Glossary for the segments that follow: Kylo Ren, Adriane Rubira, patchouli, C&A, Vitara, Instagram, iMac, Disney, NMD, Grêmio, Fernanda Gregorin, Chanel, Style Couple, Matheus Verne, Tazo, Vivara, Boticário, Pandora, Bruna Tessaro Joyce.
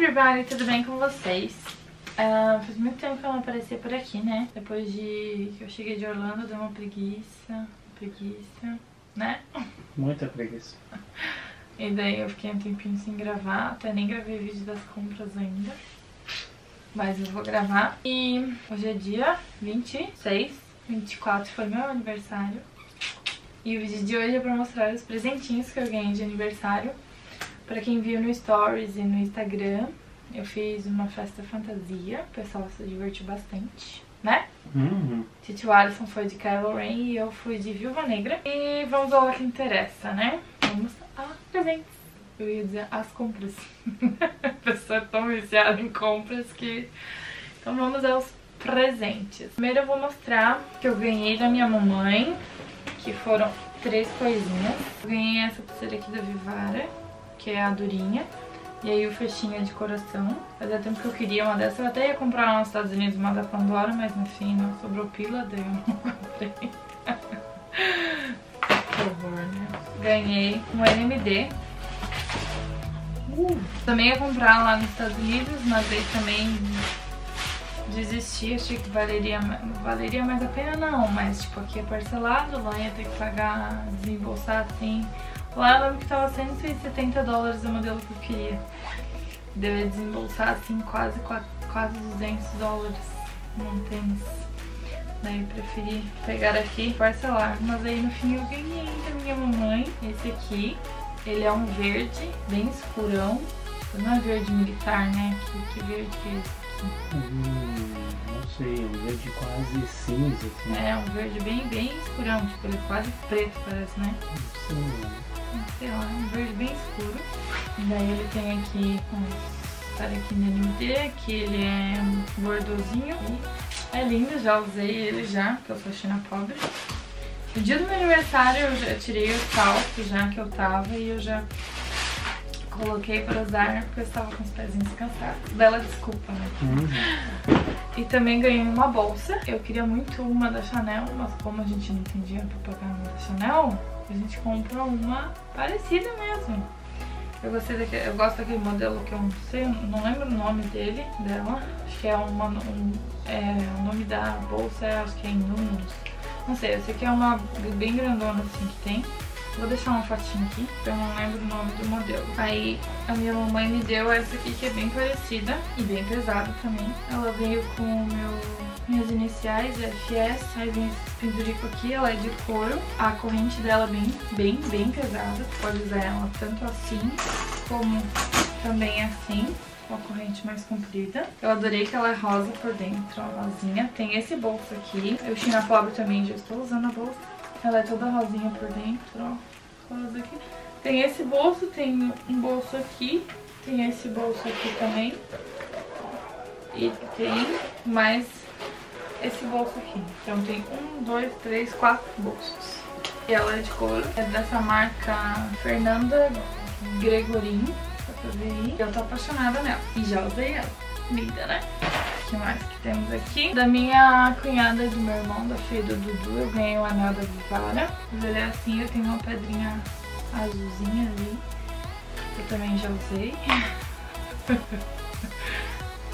Everybody, tudo bem com vocês? Faz muito tempo que eu não apareci por aqui, né? Depois que eu cheguei de Orlando, deu uma preguiça, né? Muita preguiça. E daí eu fiquei um tempinho sem gravar, até nem gravei vídeo das compras ainda. Mas eu vou gravar. E hoje é dia 26, 24 foi meu aniversário. E o vídeo de hoje é pra mostrar os presentinhos que eu ganhei de aniversário. Pra quem viu no Stories e no Instagram, eu fiz uma festa fantasia. O pessoal se divertiu bastante, né? Titio Alisson foi de Kylo Ren e eu fui de Viúva Negra. E vamos ao que interessa, né? Vamos a presentes. Eu ia dizer as compras. A pessoa é tão viciada em compras que... Então vamos aos presentes. Primeiro eu vou mostrar que eu ganhei da minha mamãe, que foram 3 coisinhas. Eu ganhei essa pulseira aqui da Vivara, que é a durinha, e aí o fechinho de coração. Fazia tempo que eu queria uma dessa, eu até ia comprar lá nos Estados Unidos uma da Pandora, mas enfim, não sobrou pila, daí eu não comprei. Que horror, né? Ganhei um NMD. Também ia comprar lá nos Estados Unidos, mas aí também desisti, achei que valeria mais a pena não, mas tipo, aqui é parcelado, lá ia ter que pagar, desembolsar assim. Lá eu lembro que tava $170 o modelo que eu queria. Deve desembolsar assim quase $200 num tênis. Daí eu preferi pegar aqui e parcelar. Mas aí no fim eu ganhei da minha mamãe. Esse aqui, ele é um verde, bem escurão. Não é verde militar, né? Que verde que é esse aqui? Não sei, um verde quase cinza assim. É, um verde bem escurão, tipo, ele é quase preto parece, né? Sim. Sei lá, um verde bem escuro. E daí ele tem aqui uns tarequinhos de NMD, que ele é um gordozinho. E é lindo, já usei ele já, porque eu sou china pobre. No dia do meu aniversário eu já tirei o salto já que eu tava e eu já coloquei pra usar porque eu estava com os pezinhos cansados. Bela desculpa, né? E também ganhei uma bolsa. Eu queria muito uma da Chanel, mas como a gente não tem dinheiro pra pagar uma da Chanel, a gente compra uma parecida mesmo. Eu gostei daquele, eu gosto daquele modelo que eu não sei, não lembro o nome dela. Acho que é o nome da bolsa, acho que é em números. Não sei, eu sei que é uma bem grandona assim que tem. Vou deixar uma fotinha aqui, porque eu não lembro o nome do modelo. Aí a minha mamãe me deu essa aqui que é bem parecida e bem pesada também. Ela veio com minhas iniciais, FS, aí vem esse pendurico aqui, ela é de couro. A corrente dela é bem pesada, você pode usar ela tanto assim, como também assim, com a corrente mais comprida. Eu adorei que ela é rosa por dentro, ó, rosinha. Tem esse bolso aqui, eu china pobre também, já estou usando a bolsa. Ela é toda rosinha por dentro, ó, rosa aqui. Tem esse bolso, tem um bolso aqui, tem esse bolso aqui também. E tem mais esse bolso aqui. Então tem 1, 2, 3, 4 bolsos. E ela é de couro. É dessa marca Fernanda Gregorin. Eu tô apaixonada nela. E já usei ela. Linda, né? O que mais que temos aqui? Da minha cunhada e do meu irmão, da filha do Dudu, eu ganhei o anel da Vitara. Ele é assim, eu tenho uma pedrinha azulzinha ali. Eu também já usei.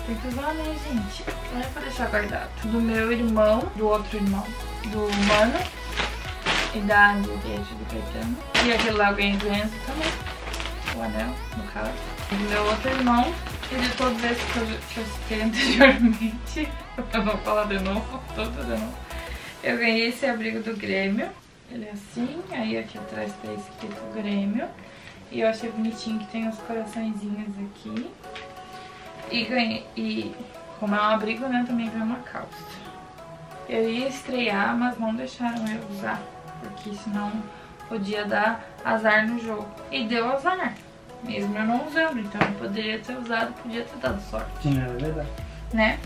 Tem que usar, né, gente? Não é pra deixar guardado. Do meu irmão, do outro irmão, do Mano, e da Juliette do Caetano. E aquele lá eu ganhei do Enzo também. O anel, no caso. Do meu outro irmão, e de todos esses que eu citei anteriormente. Pra não falar de novo, eu ganhei esse abrigo do Grêmio. Ele é assim, aí aqui atrás tá escrito Grêmio. E eu achei bonitinho que tem os coraçõezinhos aqui. E ganhei, e como é um abrigo, né, também ganhei uma calça. Eu ia estrear, mas não deixaram eu usar, porque senão podia dar azar no jogo. E deu azar, mesmo eu não usando, então eu poderia ter usado, podia ter dado sorte. Não, é verdade. Né?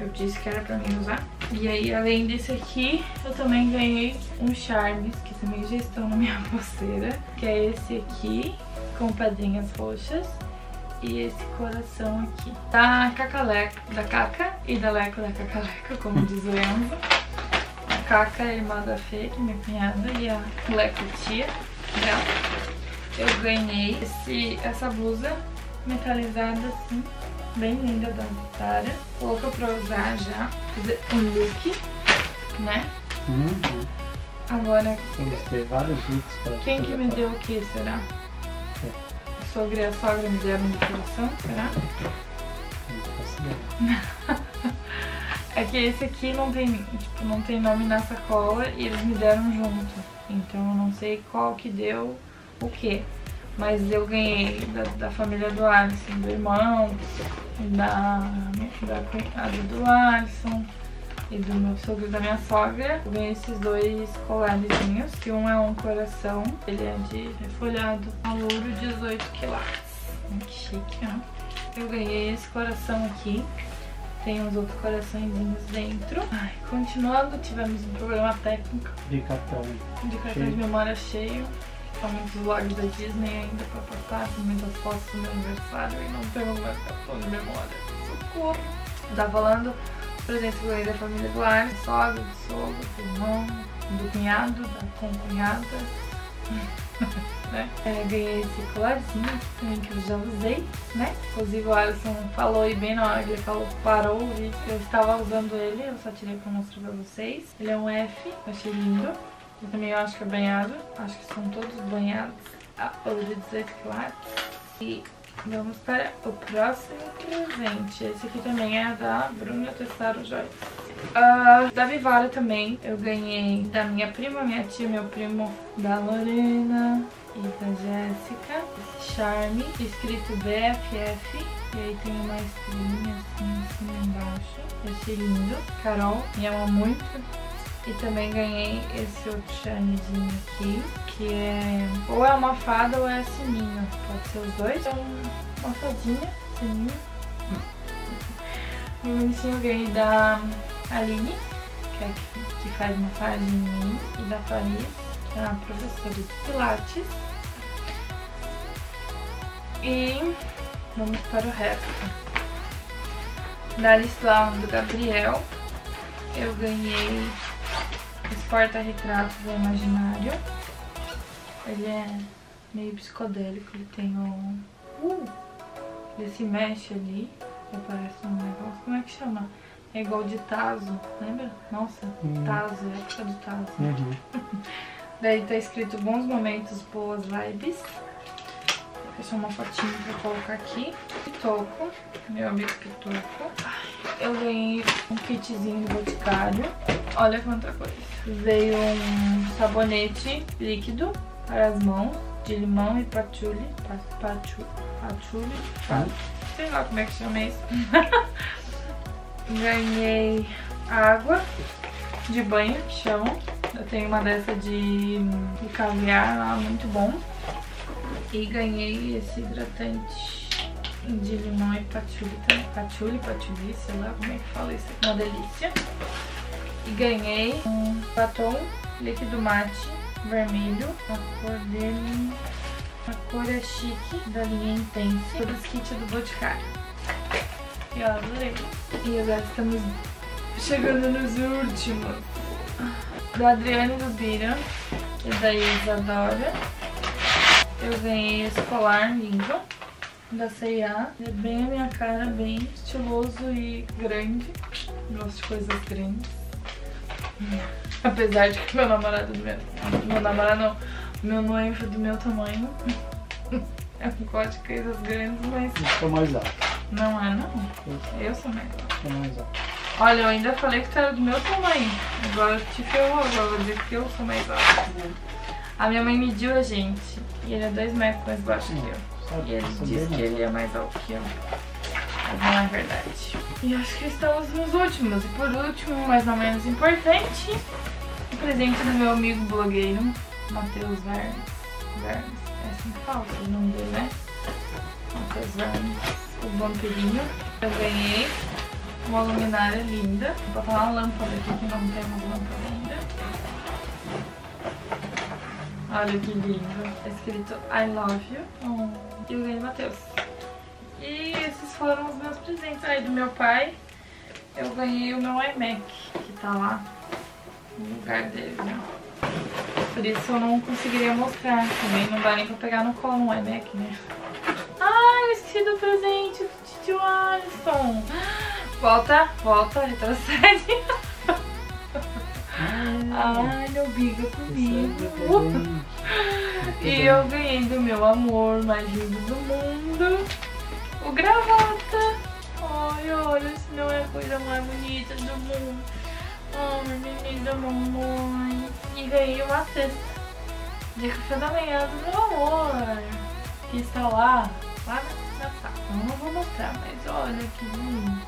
Eu disse que era pra mim usar. E aí, além desse aqui, eu também ganhei um charmes, que também já estão na minha pulseira, que é esse aqui, com pedrinhas roxas. E esse coração aqui da Cacaleca, da Caca e da Leco da Cacaleca, como diz o Enzo. A Caca é irmã da Fê, que é minha cunhada, e a Leco tia dela. Eu ganhei essa blusa metalizada assim, bem linda da Vitara. Louca pra usar já, fazer um look, né? Agora, quem que me deu o que, será? A sogra e a sogra me deram de coração, será? É que esse aqui não tem, tipo, não tem nome na sacola e eles me deram junto. Então eu não sei qual que deu o que. Mas eu ganhei da família do Alisson, do irmão, da cunhada do Alisson e do meu sogro e da minha sogra. Eu ganhei esses dois colarzinhos, que um é um coração, ele é de refolhado, ouro 18 quilates. Que chique, ó. Eu ganhei esse coração aqui. Tem uns outros coraçõezinhos dentro. Ai, continuando, tivemos um problema técnico. De cartão. De cartão de memória cheio. Tá muitos vlogs da Disney ainda pra postar. Tem muitas fotos do meu aniversário e não pegou mais cartão de memória. Socorro! Tá falando presente que eu ganhei da família do lar, do sogro, do sogro, do irmão, do cunhado, da concunhada. Né? É, ganhei esse colarzinho também que eu já usei, né? Inclusive o Alisson falou, e bem na hora que ele falou, parou o vídeo, eu estava usando ele, eu só tirei pra mostrar pra vocês. Ele é um F, achei lindo. Eu também acho que é banhado, acho que são todos banhados a ouro de 18 quilates. E vamos para o próximo presente. Esse aqui também é da Bruna Tessaro Joyce. Da Vivara também eu ganhei da minha prima, minha tia, meu primo, da Lorena e da Jéssica. Esse charme escrito BFF. E aí tem uma estrelinha assim, embaixo. Eu achei lindo. Carol me ama muito. E também ganhei esse outro charmezinho aqui, que é... ou é uma fada ou é sininho. Pode ser os dois. É uma fadinha, sininho. E o bonitinho eu ganhei da Aline, que é que faz massagem em mim. E da Paris, que é uma professora de pilates. E vamos para o resto. Da Lislau, do Gabriel, eu ganhei... esse porta-retratos é imaginário. Ele é meio psicodélico. Ele tem um... ele se mexe ali. Parece um negócio... como é que chama? É igual de Tazo, lembra? Nossa, Tazo, época do Tazo. Daí tá escrito bons momentos, boas vibes. Vou deixar uma fotinha pra colocar aqui. Pitoco, meu amigo Pitoco. Eu ganhei um kitzinho do Boticário. Olha quanta coisa. Veio um sabonete líquido para as mãos, de limão e patchouli. Patchouli? Sei lá como é que chama isso. Ganhei água de banho, que chamam. Eu tenho uma dessa de caviar lá, muito bom. E ganhei esse hidratante de limão e patchouli também. Patchouli, sei lá como é que fala isso. Uma delícia. E ganhei um batom líquido mate vermelho. A cor dele... a cor é chique, da linha Intense. Todo esse kit do Boticário. E eu adorei. E agora estamos chegando nos últimos. Da Adriane Rubira e da Isadora. Eu ganhei esse colar lindo da C&A. É bem a minha cara, bem estiloso e grande. Gosto de coisas grandes. Apesar de que meu noivo é do meu tamanho. É um código de coisas grandes, mas... eu sou mais alto. Não é, não? Eu sou mais alto. Eu sou mais alto. Olha, eu ainda falei que tu era do meu tamanho. Agora eu te ferrou, agora eu vou dizer que eu sou mais alto. A minha mãe mediu a gente. E ele é 2 metros mais baixo que eu. Sabe, e ele diz que ele é mais alto que eu. Mas não é verdade. E acho que estamos nos últimos. E por último, mas não menos importante, o presente do meu amigo blogueiro, Matheus Verne. É assim que fala o nome dele, né? Matheus Verne, o vampirinho. Eu ganhei uma luminária linda. Vou botar uma lâmpada aqui, que não temos lâmpada ainda. Olha que lindo. É escrito I love you. E eu ganhei Matheus. E esses foram os meus presentes. Aí do meu pai, eu ganhei o meu iMac, que tá lá no lugar dele, né? Por isso eu não conseguiria mostrar. Também não dá nem pra pegar no colo um iMac, né? Ai, eu esqueci te do presente, tio Alisson. Volta, volta, retrocede. Ai, não briga comigo. E eu ganhei do meu amor mais lindo do mundo, o gravata. Ai, olha, isso não é a coisa mais bonita do mundo. Ai, menino da mamãe. E ganhei uma cesta de café da manhã do meu amor, que está lá na sala. Não vou mostrar, mas olha que lindo.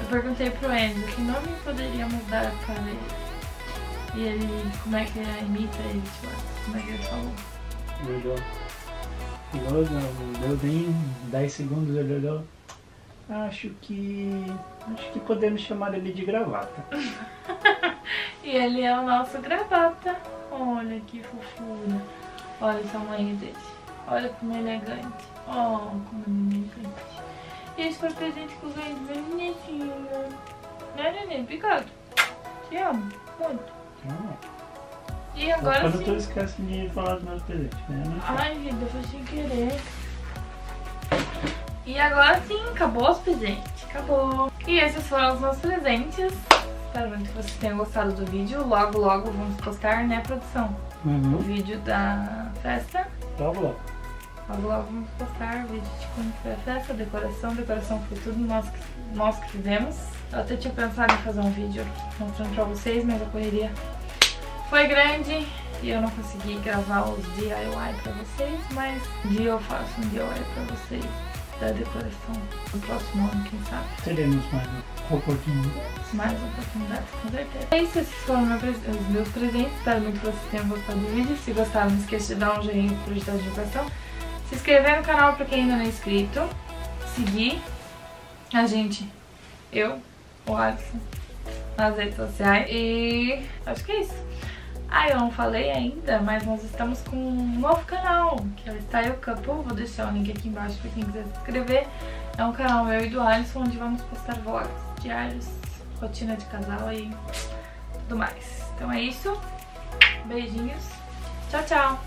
Eu perguntei pro Enzo que nome poderia mudar para ele. E ele, como é que ele imita ele, como é que ele falou? Ele olhou, deu bem 10 segundos, ele olhou. Acho que podemos chamar ele de gravata. E ele é o nosso gravata. Olha que fofura. Olha o tamanho dele. Olha como ele é grande. Oh, como ele é grande. E esse foi o presente que eu ganhei do meu netinho. Né, neném? Obrigado. Te amo muito. E agora quando sim. Quando tu esquece de falar do meu presente, né? Ai, vida, foi sem querer. E agora sim, acabou os presentes. Acabou. E esses foram os meus presentes. Espero muito que vocês tenham gostado do vídeo. Logo, logo vamos postar, né, produção? Uhum. O vídeo da festa. Logo, logo. Logo, logo vamos postar o vídeo de como foi a festa, decoração. Decoração foi tudo nós que fizemos. Eu até tinha pensado em fazer um vídeo mostrando pra vocês, mas a correria foi grande e eu não consegui gravar os DIY pra vocês, mas um dia eu faço um DIY pra vocês da decoração no próximo ano, quem sabe. Teremos mais oportunidades. Mais oportunidades, com certeza. É isso, esses foram os meus presentes. Espero muito que vocês tenham gostado do vídeo. Se gostaram, não esqueça de dar um joinha pro projeto de divulgação. Se inscrever no canal pra quem ainda não é inscrito. Seguir a gente, o Alisson, nas redes sociais. E acho que é isso. Eu não falei ainda, mas nós estamos com um novo canal, que é o Style Couple. Vou deixar o link aqui embaixo pra quem quiser se inscrever. É um canal meu e do Alisson, onde vamos postar vlogs diários, rotina de casal e tudo mais. Então é isso. Beijinhos. Tchau, tchau.